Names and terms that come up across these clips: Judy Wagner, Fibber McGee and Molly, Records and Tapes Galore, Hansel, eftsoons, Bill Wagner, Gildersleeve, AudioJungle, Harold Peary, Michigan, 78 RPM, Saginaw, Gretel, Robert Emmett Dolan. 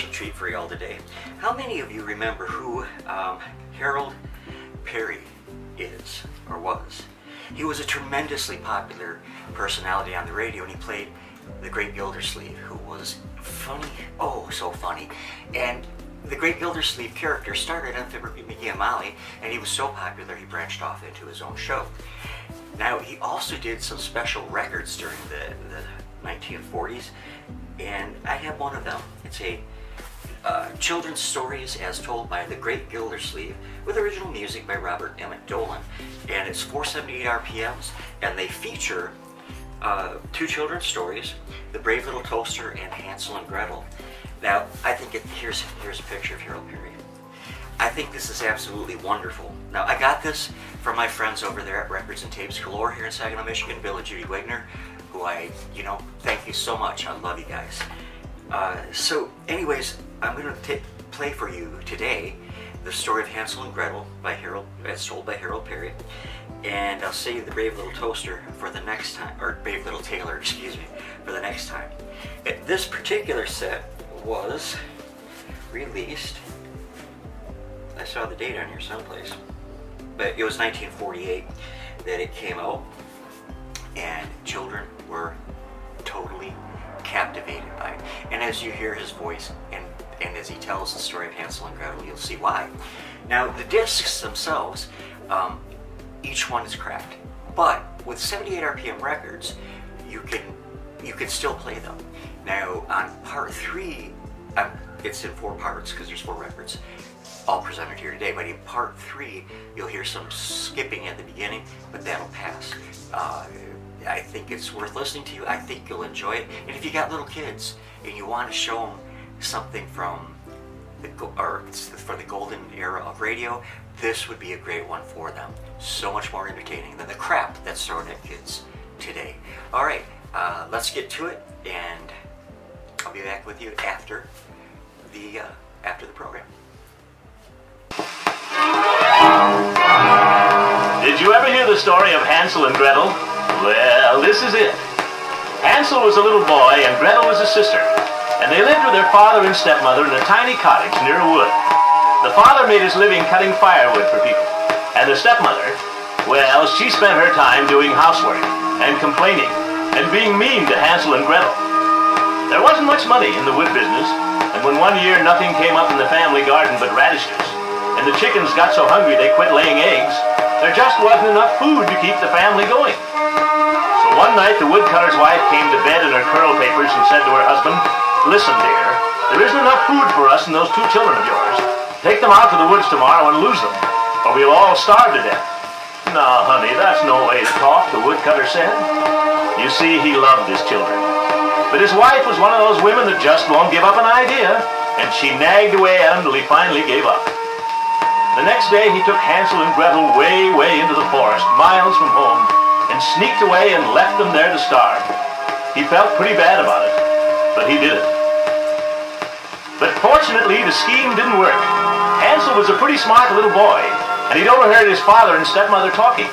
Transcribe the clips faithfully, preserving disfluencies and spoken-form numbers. special treat for y'all today. How many of you remember who um, Harold Peary is or was? He was a tremendously popular personality on the radio, and he played the great Gildersleeve, who was funny, oh so funny. And the great Gildersleeve character started on Fibber McGee and Molly, and he was so popular he branched off into his own show. Now, he also did some special records during the, the nineteen forties, and I have one of them. It's a uh, Children's Stories as Told by the Great Gildersleeve, with original music by Robert Emmett Dolan, and it's four seventy-eight R P Ms, and they feature Uh, two children's stories, The Brave Little Toaster and Hansel and Gretel. Now, I think it, here's, here's a picture of Harold Peary. I think this is absolutely wonderful. Now, I got this from my friends over there at Records and Tapes Galore here in Saginaw, Michigan, Bill and Judy Wagner, who I, you know, thank you so much. I love you guys. Uh, so, anyways, I'm going to play for you today the story of Hansel and Gretel by Harold, as told by Harold Peary. And I'll save the Brave Little Toaster for the next time, or Brave Little Tailor, excuse me, for the next time. It, this particular set was released, I saw the date on here someplace, but it was nineteen forty-eight that it came out, and children were totally captivated by it. And as you hear his voice, and, and as he tells the story of Hansel and Gretel, you'll see why. Now, the discs themselves, um, each one is cracked, but with seventy-eight R P M records, you can you can still play them. Now, on part three, um, it's in four parts because there's four records, all presented here today. But in part three, you'll hear some skipping at the beginning, but that'll pass. Uh, I think it's worth listening to. I think you'll enjoy it. And if you got little kids and you want to show them something from the or for the golden era of radio, this would be a great one for them. So much more entertaining than the crap that's thrown at kids today. All right, uh, let's get to it, and I'll be back with you after the uh, after the program. Did you ever hear the story of Hansel and Gretel? Well, this is it. Hansel was a little boy, and Gretel was his sister, and they lived with their father and stepmother in a tiny cottage near a wood. The father made his living cutting firewood for people, and the stepmother, well, she spent her time doing housework and complaining and being mean to Hansel and Gretel. There wasn't much money in the wood business, and when one year nothing came up in the family garden but radishes, and the chickens got so hungry they quit laying eggs, there just wasn't enough food to keep the family going. So one night the woodcutter's wife came to bed in her curl papers and said to her husband, "Listen, dear, there isn't enough food for us and those two children of yours. Take them out to the woods tomorrow and lose them, or we'll all starve to death." "No, honey, that's no way to talk," the woodcutter said. You see, he loved his children. But his wife was one of those women that just won't give up an idea, and she nagged away at him till he finally gave up. The next day, he took Hansel and Gretel way, way into the forest, miles from home, and sneaked away and left them there to starve. He felt pretty bad about it, but he did it. But fortunately, the scheme didn't work. Hansel was a pretty smart little boy, and he'd overheard his father and stepmother talking.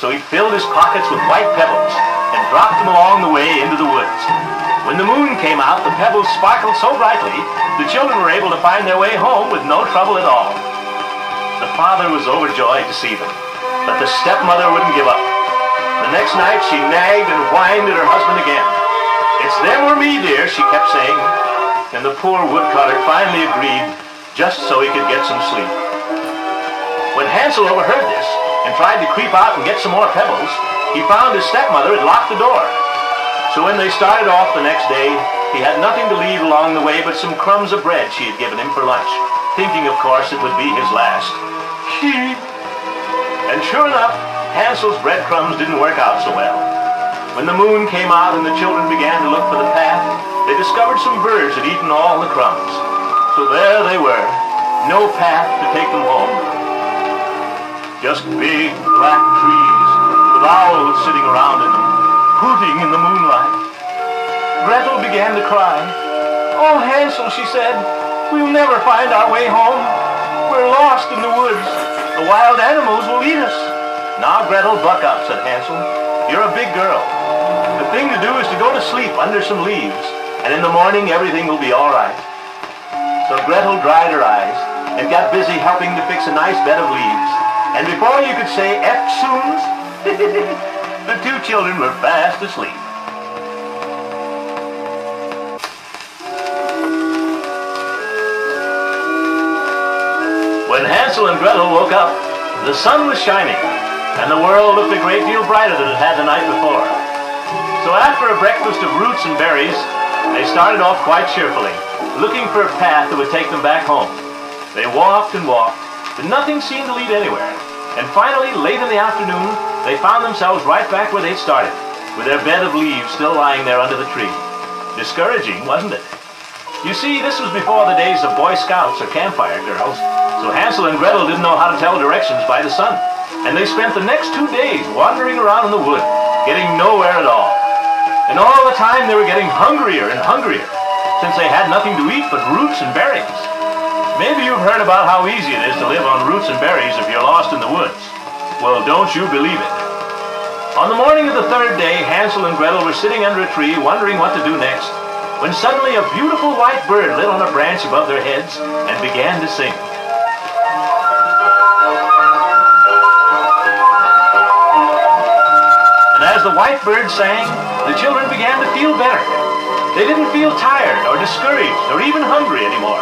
So he filled his pockets with white pebbles and dropped them along the way into the woods. When the moon came out, the pebbles sparkled so brightly, the children were able to find their way home with no trouble at all. The father was overjoyed to see them, but the stepmother wouldn't give up. The next night, she nagged and whined at her husband again. "It's them or me, dear," she kept saying. And the poor woodcutter finally agreed, just so he could get some sleep. When Hansel overheard this and tried to creep out and get some more pebbles, he found his stepmother had locked the door. So when they started off the next day, he had nothing to leave along the way but some crumbs of bread she had given him for lunch, thinking, of course, it would be his last. And sure enough, Hansel's breadcrumbs didn't work out so well. When the moon came out and the children began to look for the path, they discovered some birds had eaten all the crumbs. So there they were, no path to take them home. Just big black trees with owls sitting around in them, hooting in the moonlight. Gretel began to cry. "Oh, Hansel," she said, "we'll never find our way home. We're lost in the woods. The wild animals will eat us." "Now, Gretel, buck up," said Hansel. "You're a big girl. The thing to do is to go to sleep under some leaves, and in the morning everything will be all right." So Gretel dried her eyes and got busy helping to fix a nice bed of leaves. And before you could say eftsoons, the two children were fast asleep. When Hansel and Gretel woke up, the sun was shining, and the world looked a great deal brighter than it had the night before. So after a breakfast of roots and berries, they started off quite cheerfully, looking for a path that would take them back home. They walked and walked, but nothing seemed to lead anywhere. And finally, late in the afternoon, they found themselves right back where they'd started, with their bed of leaves still lying there under the tree. Discouraging, wasn't it? You see, this was before the days of Boy Scouts or Campfire Girls, so Hansel and Gretel didn't know how to tell directions by the sun. And they spent the next two days wandering around in the wood, getting nowhere at all. And all the time they were getting hungrier and hungrier, since they had nothing to eat but roots and berries. Maybe you've heard about how easy it is to live on roots and berries if you're lost in the woods. Well, don't you believe it. On the morning of the third day, Hansel and Gretel were sitting under a tree wondering what to do next, when suddenly a beautiful white bird lit on a branch above their heads and began to sing. As the white bird sang, the children began to feel better. They didn't feel tired or discouraged or even hungry anymore.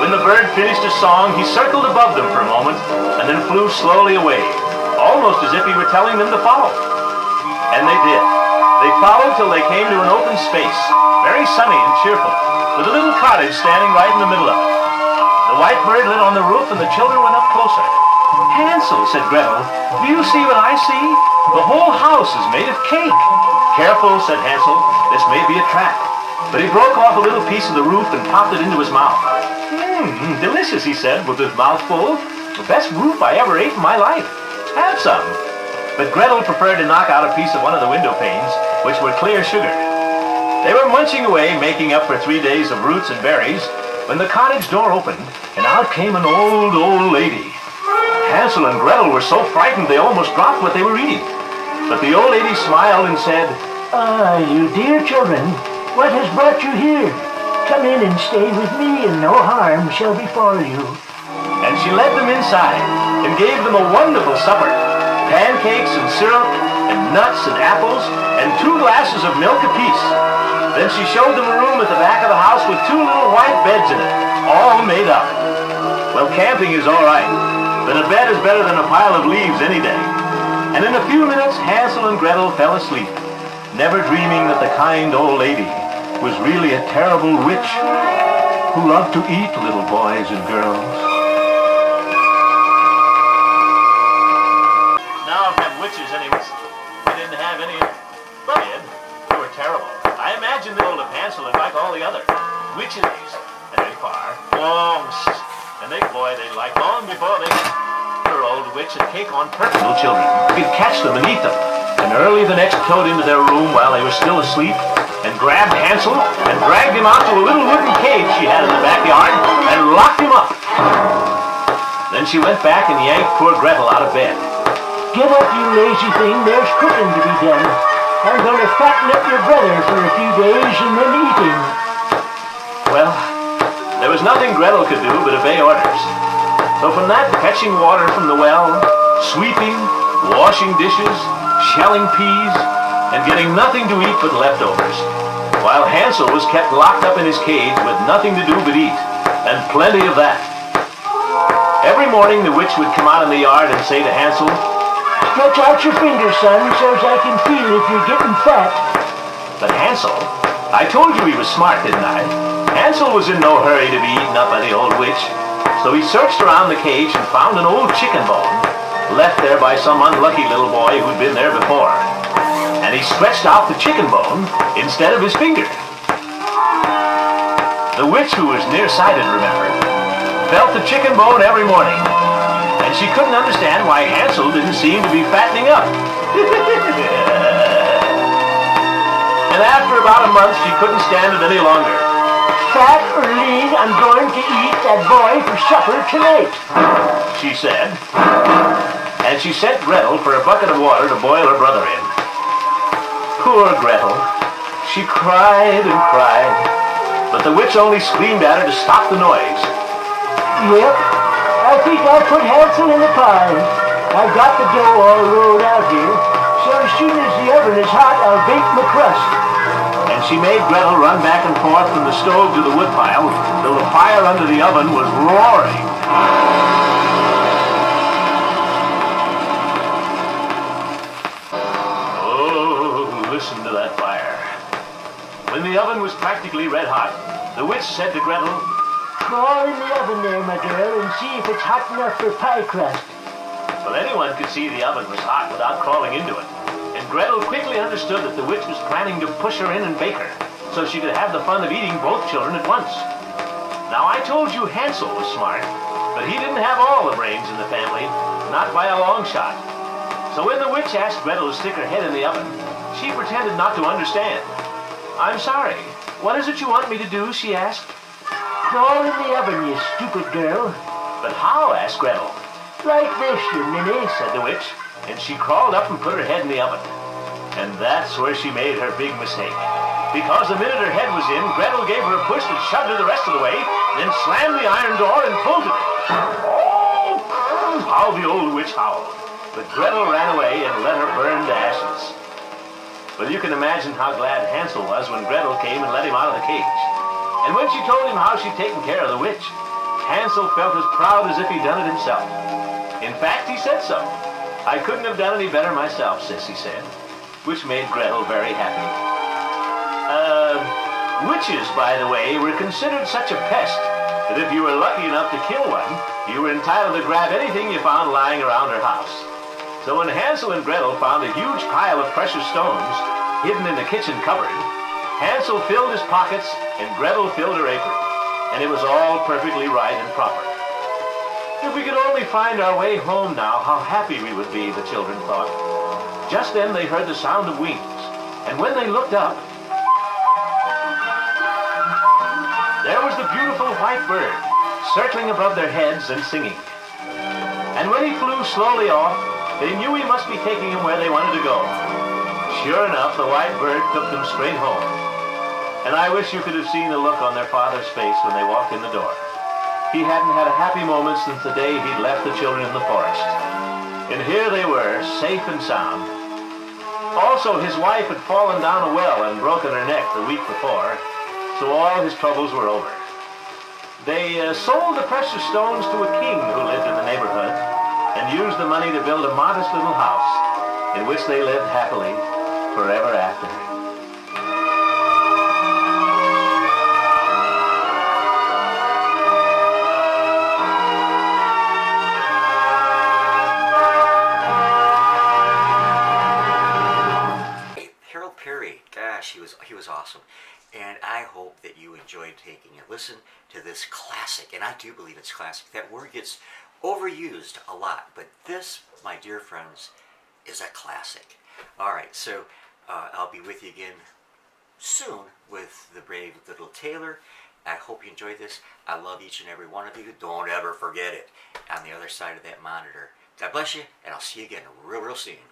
When the bird finished his song, he circled above them for a moment and then flew slowly away, almost as if he were telling them to follow. And they did. They followed till they came to an open space, very sunny and cheerful, with a little cottage standing right in the middle of it. The white bird lit on the roof and the children went up closer. "Hansel," said Gretel, "do you see what I see? The whole house is made of cake." "Careful," said Hansel, "this may be a trap." But he broke off a little piece of the roof and popped it into his mouth. "Mmm, delicious," he said, with his mouth full. "The best roof I ever ate in my life. Have some." But Gretel preferred to knock out a piece of one of the window panes, which were clear sugar. They were munching away, making up for three days of roots and berries, when the cottage door opened, and out came an old, old lady. Hansel and Gretel were so frightened they almost dropped what they were eating. But the old lady smiled and said, "Ah, uh, you dear children, what has brought you here? Come in and stay with me, and no harm shall befall you." And she led them inside and gave them a wonderful supper, pancakes and syrup and nuts and apples and two glasses of milk apiece. Then she showed them a room at the back of the house with two little white beds in it, all made up. Well, camping is all right, but a bed is better than a pile of leaves any day. And in a few minutes, Hansel and Gretel fell asleep, never dreaming that the kind old lady was really a terrible witch who loved to eat little boys and girls. Now, if they have witches, anyways, they didn't have any bread. They were terrible. I imagine the old of Hansel and like all the other witches, and they far, long, and they, boy, they like long before they old witch and cake on purpose. Little children could catch them and eat them. And early the next toad into their room while they were still asleep and grabbed Hansel and dragged him out to a little wooden cage she had in the backyard and locked him up. Then she went back and yanked poor Gretel out of bed. "Get up, you lazy thing. There's cooking to be done. I'm going to fatten up your brother for a few days and then eat him." Well, there was nothing Gretel could do but obey orders. So from that, fetching water from the well, sweeping, washing dishes, shelling peas, and getting nothing to eat but leftovers, while Hansel was kept locked up in his cage with nothing to do but eat, and plenty of that. Every morning the witch would come out in the yard and say to Hansel, "Stretch out your finger, son, so as I can feel if you're getting fat." But Hansel, I told you he was smart, didn't I? Hansel was in no hurry to be eaten up by the old witch. So he searched around the cage and found an old chicken bone, left there by some unlucky little boy who'd been there before. And he stretched out the chicken bone instead of his finger. The witch, who was nearsighted, remember, felt the chicken bone every morning. And she couldn't understand why Hansel didn't seem to be fattening up. And after about a month, she couldn't stand it any longer. "Fat or lean, I'm going to eat that boy for supper tonight," she said. And she sent Gretel for a bucket of water to boil her brother in. Poor Gretel. She cried and cried. but the witch only screamed at her to stop the noise. Yep, I think I put Hanson in the pine. I've got the dough all rolled out here, so as soon as the oven is hot, I'll bake the crust. And she made Gretel run back and forth from the stove to the woodpile till the fire under the oven was roaring. Oh, listen to that fire. When the oven was practically red hot, the witch said to Gretel, "Crawl in the oven there, my girl, and see if it's hot enough for pie crust." But anyone could see the oven was hot without crawling into it, and Gretel quickly understood that the witch was planning to push her in and bake her, so she could have the fun of eating both children at once. Now, I told you Hansel was smart, but he didn't have all the brains in the family, not by a long shot. So when the witch asked Gretel to stick her head in the oven, she pretended not to understand. "I'm sorry, what is it you want me to do?" she asked. "Crawl in the oven, you stupid girl." "But how?" asked Gretel. "Like this, you ninny," said the witch, and she crawled up and put her head in the oven. And that's where she made her big mistake, because the minute her head was in, Gretel gave her a push that shoved her the rest of the way, then slammed the iron door and bolted it. How the old witch howled, but Gretel ran away and let her burn to ashes. Well, you can imagine how glad Hansel was when Gretel came and let him out of the cage. And when she told him how she'd taken care of the witch, Hansel felt as proud as if he'd done it himself. In fact, he said so. "I couldn't have done any better myself, sis," he said, which made Gretel very happy. Uh, witches, by the way, were considered such a pest that if you were lucky enough to kill one, you were entitled to grab anything you found lying around her house. So when Hansel and Gretel found a huge pile of precious stones hidden in the kitchen cupboard, Hansel filled his pockets and Gretel filled her apron, and it was all perfectly right and proper. If we could only find our way home now, how happy we would be, the children thought. Just then they heard the sound of wings, and when they looked up, there was the beautiful white bird circling above their heads and singing. And when he flew slowly off, they knew he must be taking them where they wanted to go. Sure enough, the white bird took them straight home. And I wish you could have seen the look on their father's face when they walked in the door. He hadn't had a happy moment since the day he'd left the children in the forest. And here they were, safe and sound. Also, his wife had fallen down a well and broken her neck the week before, so all his troubles were over. They uh, sold the precious stones to a king who lived in the neighborhood, and used the money to build a modest little house in which they lived happily forever after. Harold Peary, gosh, he was, he was awesome. And I hope that you enjoyed taking a listen to this classic, and I do believe it's classic. That word gets overused a lot, but this, my dear friends, is a classic. All right, so uh, I'll be with you again soon with The Brave Little Tailor. I hope you enjoyed this. I love each and every one of you. Don't ever forget it. On the other side of that monitor. God bless you, and I'll see you again real, real soon.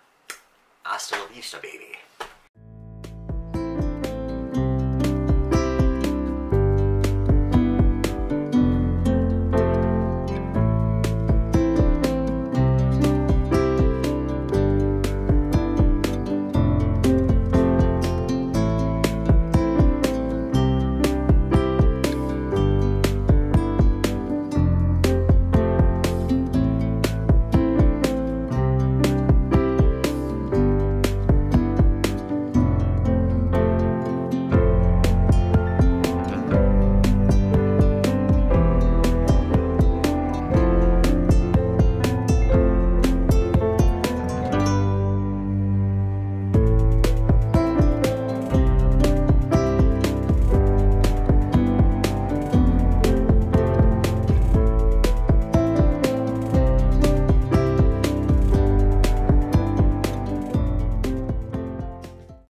Hasta la vista, baby.